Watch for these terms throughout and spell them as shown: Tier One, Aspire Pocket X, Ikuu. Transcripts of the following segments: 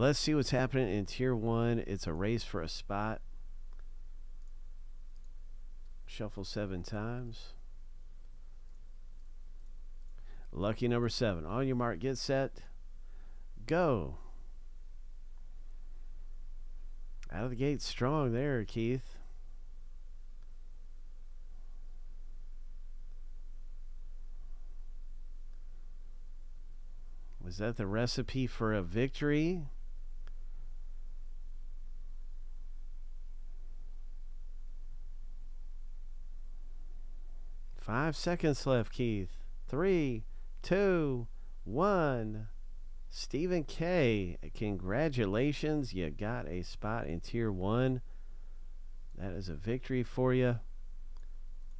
Let's see what's happening in Tier 1. It's a race for a spot. Shuffle 7 times. Lucky number 7. On your mark, get set, go. Out of the gate strong there, Keith. Was that the recipe for a victory? Five seconds left, Keith. 3, 2, 1. Stephen K, congratulations, you got a spot in Tier 1. That is a victory for you,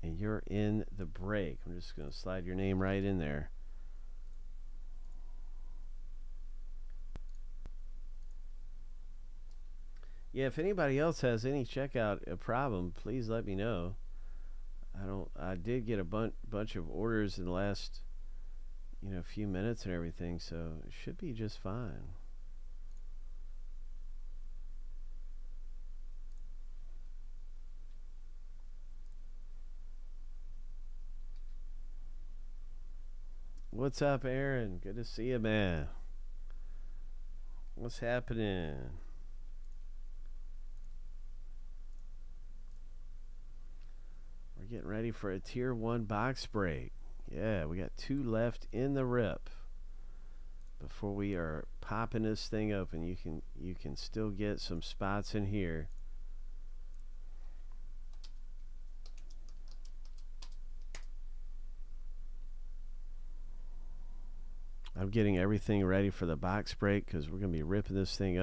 and you're in the break. I'm just going to slide your name right in there. Yeah, if anybody else has any checkout problem, please let me know. I did get a bunch of orders in the last, few minutes and everything, so it should be just fine. What's up, Aaron? Good to see you, man. What's happening? We're getting ready for a Tier 1 box break. Yeah, we got 2 left in the rip before we are popping this thing open. You can still get some spots in here. I'm getting everything ready for the box break because we're going to be ripping this thing open.